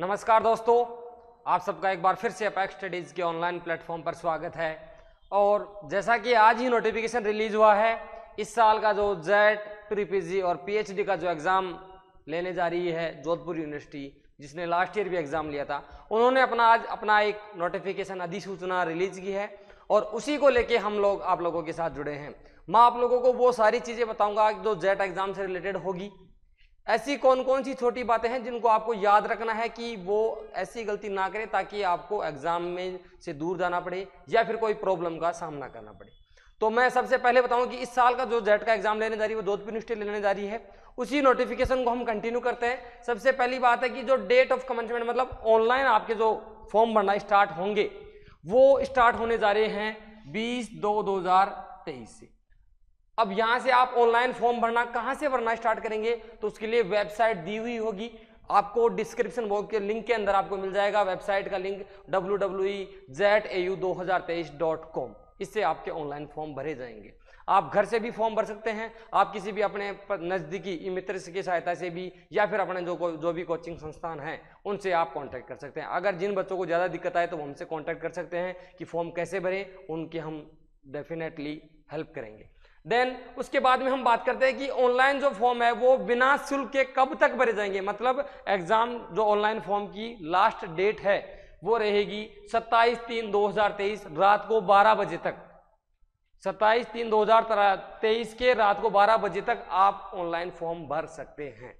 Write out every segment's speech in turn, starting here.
नमस्कार दोस्तों, आप सबका एक बार फिर से अपेक्स स्टडीज़ के ऑनलाइन प्लेटफॉर्म पर स्वागत है। और जैसा कि आज ही नोटिफिकेशन रिलीज हुआ है, इस साल का जो जेट, प्री-पीजी और पीएचडी का जो एग्ज़ाम लेने जा रही है जोधपुर यूनिवर्सिटी, जिसने लास्ट ईयर भी एग्ज़ाम लिया था, उन्होंने आज अपना एक नोटिफिकेशन अधिसूचना रिलीज़ की है और उसी को लेके हम लोग आप लोगों के साथ जुड़े हैं। मैं आप लोगों को वो सारी चीज़ें बताऊँगा जो जेट एग्ज़ाम से रिलेटेड होगी। ऐसी कौन कौन सी छोटी बातें हैं जिनको आपको याद रखना है कि वो ऐसी गलती ना करें ताकि आपको एग्ज़ाम में से दूर जाना पड़े या फिर कोई प्रॉब्लम का सामना करना पड़े। तो मैं सबसे पहले बताऊं कि इस साल का जो जेट का एग्ज़ाम लेने जा रही है वो जोधपुर यूनिवर्सिटी लेने जा रही है। उसी नोटिफिकेशन को हम कंटिन्यू करते हैं। सबसे पहली बात है कि जो डेट ऑफ कमेंसमेंट, मतलब ऑनलाइन आपके जो फॉर्म भरना स्टार्ट होंगे, वो स्टार्ट होने जा रहे हैं 20/2/2023 से। अब यहाँ से आप ऑनलाइन फॉर्म भरना कहाँ से भरना स्टार्ट करेंगे, तो उसके लिए वेबसाइट दी हुई होगी। आपको डिस्क्रिप्शन बॉक्स के लिंक के अंदर आपको मिल जाएगा वेबसाइट का लिंक, www.jetauj2023.com। इससे आपके ऑनलाइन फॉर्म भरे जाएंगे। आप घर से भी फॉर्म भर सकते हैं, आप किसी भी अपने नज़दीकी मित्र की सहायता से भी, या फिर अपने जो भी कोचिंग संस्थान हैं उनसे आप कांटेक्ट कर सकते हैं। अगर जिन बच्चों को ज़्यादा दिक्कत आए तो हमसे कांटेक्ट कर सकते हैं कि फॉर्म कैसे भरें, उनकी हम डेफिनेटली हेल्प करेंगे। देन उसके बाद में हम बात करते हैं कि ऑनलाइन जो फॉर्म है वो बिना शुल्क के कब तक भरे जाएंगे। मतलब एग्ज़ाम जो ऑनलाइन फॉर्म की लास्ट डेट है वो रहेगी 27/3/2023 रात को 12 बजे तक। 27/3/2023 के रात को 12 बजे तक आप ऑनलाइन फॉर्म भर सकते हैं।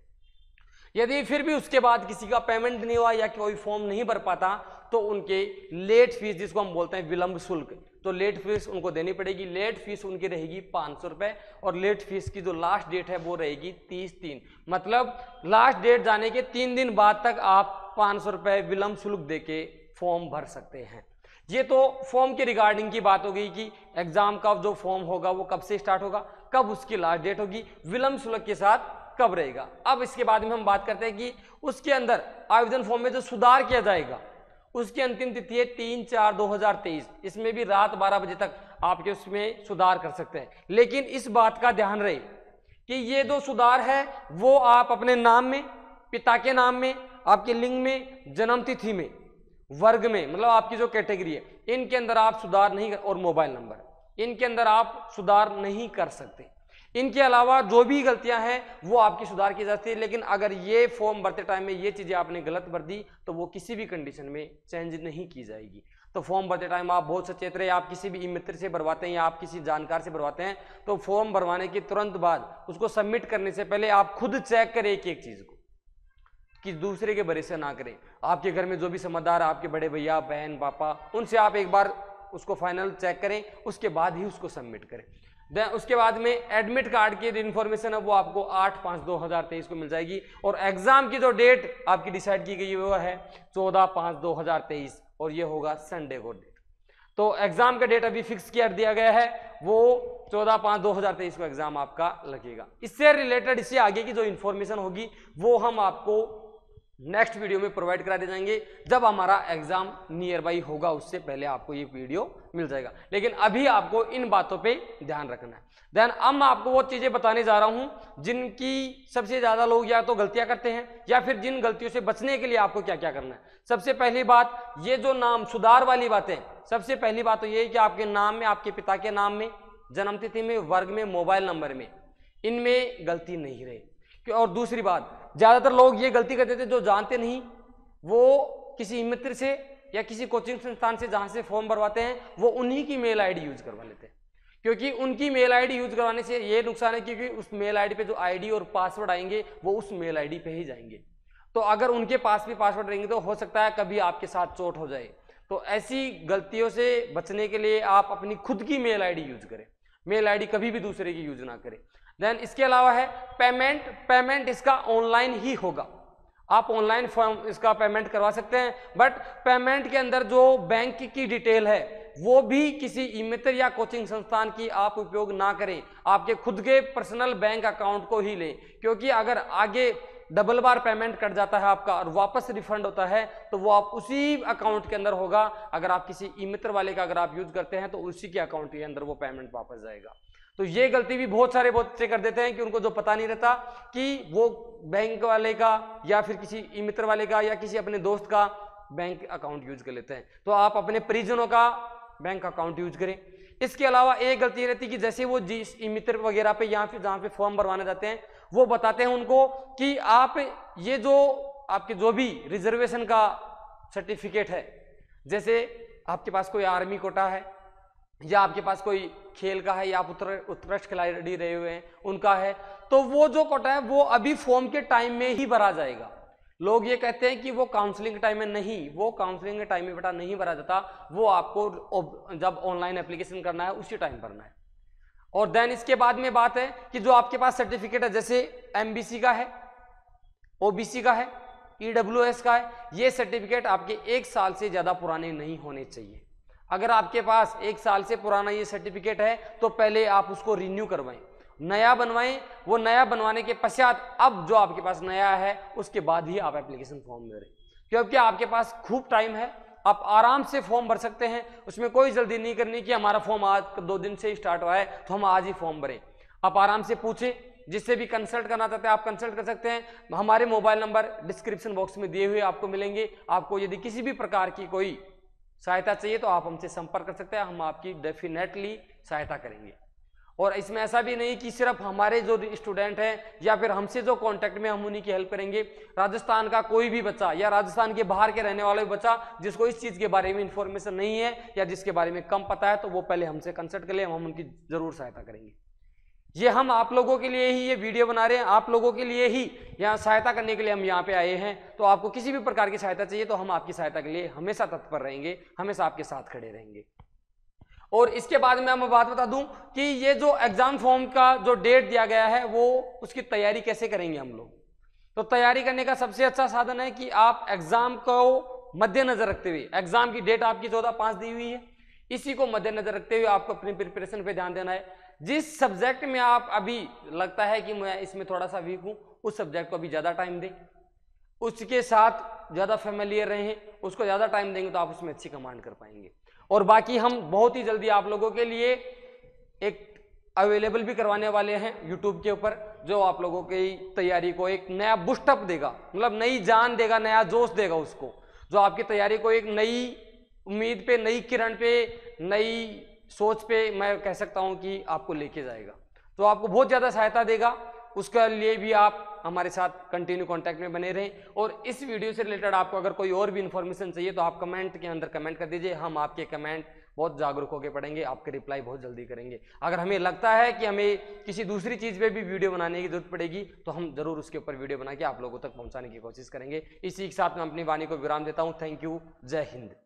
यदि फिर भी उसके बाद किसी का पेमेंट नहीं हुआ या कोई फॉर्म नहीं भर पाता तो उनके लेट फीस, जिसको हम बोलते हैं विलंब शुल्क, तो लेट फीस उनको देनी पड़ेगी। लेट फीस उनकी रहेगी 500 रुपये और लेट फीस की जो लास्ट डेट है वो रहेगी 30/3। मतलब लास्ट डेट जाने के 3 दिन बाद तक आप 500 रुपये विलंब शुल्क दे के फॉर्म भर सकते हैं। ये तो फॉर्म के रिगार्डिंग की बात हो गई कि एग्ज़ाम का जो फॉर्म होगा वो कब से स्टार्ट होगा, कब उसकी लास्ट डेट होगी, विलंब शुल्क के साथ कब रहेगा। अब इसके बाद में हम बात करते हैं कि उसके अंदर आवेदन फॉर्म में जो सुधार किया जाएगा, उसकी अंतिम तिथि है 3/4/2023। इसमें भी रात 12 बजे तक आपके उसमें सुधार कर सकते हैं। लेकिन इस बात का ध्यान रहे कि ये जो सुधार है वो आप अपने नाम में, पिता के नाम में, आपके लिंग में, जन्म तिथि में, वर्ग में, मतलब आपकी जो कैटेगरी है इनके अंदर आप सुधार नहीं कर, और मोबाइल नंबर इनके अंदर आप सुधार नहीं कर सकते। इनके अलावा जो भी गलतियां हैं वो आपकी सुधार की जाती है। लेकिन अगर ये फॉर्म भरते टाइम में ये चीज़ें आपने गलत भर दी तो वो किसी भी कंडीशन में चेंज नहीं की जाएगी। तो फॉर्म भरते टाइम आप बहुत सचेत रहे। आप किसी भी मित्र से भरवाते हैं या आप किसी जानकार से भरवाते हैं तो फॉर्म भरवाने के तुरंत बाद, उसको सबमिट करने से पहले आप खुद चेक करें एक चीज़ को, कि दूसरे के भरोसे ना करें। आपके घर में जो भी समझदार, आपके बड़े भैया, बहन, पापा, उनसे आप एक बार उसको फाइनल चेक करें, उसके बाद ही उसको सबमिट करें। उसके बाद में एडमिट कार्ड की इन्फॉर्मेशन है वो आपको 8/5/2023 को मिल जाएगी। और एग्ज़ाम की जो डेट आपकी डिसाइड की गई वो है 14/5/2023 और ये होगा संडे को डेट। तो एग्ज़ाम का डेट अभी फिक्स कर दिया गया है, वो 14/5/2023 को एग्ज़ाम आपका लगेगा। इससे रिलेटेड, इससे आगे की जो इन्फॉर्मेशन होगी वो हम आपको नेक्स्ट वीडियो में प्रोवाइड करा दे जाएंगे। जब हमारा एग्ज़ाम नियर बाई होगा उससे पहले आपको ये वीडियो मिल जाएगा। लेकिन अभी आपको इन बातों पे ध्यान रखना है। देन अब मैं आपको वो चीज़ें बताने जा रहा हूँ जिनकी सबसे ज़्यादा लोग या तो गलतियाँ करते हैं या फिर जिन गलतियों से बचने के लिए आपको क्या क्या करना है। सबसे पहली बात, ये जो नाम सुधार वाली बातें, सबसे पहली बात तो ये है कि आपके नाम में, आपके पिता के नाम में, जन्मतिथि में, वर्ग में, मोबाइल नंबर में, इनमें गलती नहीं रहे। और दूसरी बात, ज़्यादातर लोग ये गलती करते थे जो जानते नहीं, वो किसी मित्र से या किसी कोचिंग संस्थान से जहाँ से फॉर्म भरवाते हैं वो उन्हीं की मेल आईडी यूज़ करवा लेते हैं। क्योंकि उनकी मेल आईडी यूज़ करवाने से ये नुकसान है क्योंकि उस मेल आईडी पे जो आईडी और पासवर्ड आएंगे वो उस मेल आईडी पे ही जाएंगे। तो अगर उनके पास भी पासवर्ड रहेंगे तो हो सकता है कभी आपके साथ चोट हो जाए। तो ऐसी गलतियों से बचने के लिए आप अपनी खुद की मेल आईडी यूज़ करें। मेल आईडी कभी भी दूसरे की यूज़ ना करें। देन इसके अलावा है पेमेंट इसका ऑनलाइन ही होगा। आप ऑनलाइन फॉर्म इसका पेमेंट करवा सकते हैं, बट पेमेंट के अंदर जो बैंक की डिटेल है वो भी किसी मित्र या कोचिंग संस्थान की आप उपयोग ना करें। आपके खुद के पर्सनल बैंक अकाउंट को ही लें, क्योंकि अगर आगे डबल बार पेमेंट कट जाता है आपका और वापस रिफंड होता है तो वो आप उसी अकाउंट के अंदर होगा। अगर आप किसी ई मित्र वाले का अगर आप यूज़ करते हैं तो उसी के अकाउंट के अंदर वो पेमेंट वापस जाएगा। तो ये गलती भी बहुत से कर देते हैं कि उनको जो पता नहीं रहता कि वो बैंक वाले का या फिर किसी मित्र वाले का या किसी अपने दोस्त का बैंक अकाउंट यूज कर लेते हैं। तो आप अपने परिजनों का बैंक अकाउंट यूज करें। इसके अलावा एक गलती रहती कि जैसे वो जिस मित्र वगैरह पे या फिर जहाँ पे फॉर्म भरवाने जाते हैं वो बताते हैं उनको कि आप ये जो आपके जो भी रिजर्वेशन का सर्टिफिकेट है, जैसे आपके पास कोई आर्मी कोटा है या आपके पास कोई खेल का है या आप उत्कृष्ट खिलाड़ी रहे हुए हैं उनका है, तो वो जो कोटा है वो अभी फॉर्म के टाइम में ही भरा जाएगा। लोग ये कहते हैं कि वो काउंसलिंग के टाइम में नहीं, वो काउंसलिंग के टाइम में बेटा नहीं भरा जाता, वो आपको जब ऑनलाइन एप्लीकेशन करना है उसी टाइम भरना है। और देन इसके बाद में बात है कि जो आपके पास सर्टिफिकेट है जैसे एमबीसी का है, ओबीसी का है, ईडब्ल्यूएस का है, ये सर्टिफिकेट आपके 1 साल से ज़्यादा पुराने नहीं होने चाहिए। अगर आपके पास 1 साल से पुराना ये सर्टिफिकेट है तो पहले आप उसको रिन्यू करवाएं, नया बनवाएं। वो नया बनवाने के पश्चात अब जो आपके पास नया है उसके बाद ही आप एप्लीकेशन फॉर्म भरें, क्योंकि आपके पास खूब टाइम है, आप आराम से फॉर्म भर सकते हैं। उसमें कोई जल्दी नहीं करनी कि हमारा फॉर्म आज 2 दिन से स्टार्ट हुआ है तो हम आज ही फॉर्म भरें। आप आराम से पूछें, जिससे भी कंसल्ट करना चाहते हैं आप कंसल्ट कर सकते हैं। हमारे मोबाइल नंबर डिस्क्रिप्शन बॉक्स में दिए हुए आपको मिलेंगे। आपको यदि किसी भी प्रकार की कोई सहायता चाहिए तो आप हमसे संपर्क कर सकते हैं, हम आपकी डेफिनेटली सहायता करेंगे। और इसमें ऐसा भी नहीं कि सिर्फ हमारे जो स्टूडेंट हैं या फिर हमसे जो कांटेक्ट में हम उन्हीं की हेल्प करेंगे। राजस्थान का कोई भी बच्चा या राजस्थान के बाहर के रहने वाला भी बच्चा जिसको इस चीज़ के बारे में इंफॉर्मेशन नहीं है या जिसके बारे में कम पता है तो वो पहले हमसे कंसल्ट कर ले, हम उनकी ज़रूर सहायता करेंगे। ये हम आप लोगों के लिए ही ये वीडियो बना रहे हैं, आप लोगों के लिए ही, यहाँ सहायता करने के लिए हम यहाँ पे आए हैं। तो आपको किसी भी प्रकार की सहायता चाहिए तो हम आपकी सहायता के लिए हमेशा तत्पर रहेंगे, हमेशा आपके साथ खड़े रहेंगे। और इसके बाद में मैं बात बता दूं कि ये जो एग्ज़ाम फॉर्म का जो डेट दिया गया है वो उसकी तैयारी कैसे करेंगे हम लोग। तो तैयारी करने का सबसे अच्छा साधन है कि आप एग्ज़ाम को मद्देनज़र रखते हुए, एग्ज़ाम की डेट आपकी 14/5 दी हुई है, इसी को मद्देनज़र रखते हुए आपको अपनी प्रिपरेशन पे ध्यान देना है। जिस सब्जेक्ट में आप अभी लगता है कि मैं इसमें थोड़ा सा वीक हूँ, उस सब्जेक्ट को अभी ज़्यादा टाइम दें, उसके साथ ज़्यादा फेमिलियर रहें, उसको ज़्यादा टाइम देंगे तो आप उसमें अच्छी कमांड कर पाएंगे। और बाकी हम बहुत ही जल्दी आप लोगों के लिए एक अवेलेबल भी करवाने वाले हैं यूट्यूब के ऊपर, जो आप लोगों की तैयारी को एक नया बूस्टअप देगा, मतलब नई जान देगा, नया जोश देगा उसको, जो आपकी तैयारी को एक नई उम्मीद पे, नई किरण पे, नई सोच पे मैं कह सकता हूँ कि आपको लेके जाएगा। तो आपको बहुत ज़्यादा सहायता देगा, उसके लिए भी आप हमारे साथ कंटिन्यू कांटेक्ट में बने रहें। और इस वीडियो से रिलेटेड आपको अगर कोई और भी इन्फॉर्मेशन चाहिए तो आप कमेंट के अंदर कमेंट कर दीजिए, हम आपके कमेंट बहुत जागरूक होकर पढ़ेंगे, आपके रिप्लाई बहुत जल्दी करेंगे। अगर हमें लगता है कि हमें किसी दूसरी चीज़ पे भी वीडियो बनाने की जरूरत पड़ेगी तो हम ज़रूर उसके ऊपर वीडियो बना के आप लोगों तक पहुँचाने की कोशिश करेंगे। इसी के साथ मैं अपनी वाणी को विराम देता हूँ। थैंक यू, जय हिंद।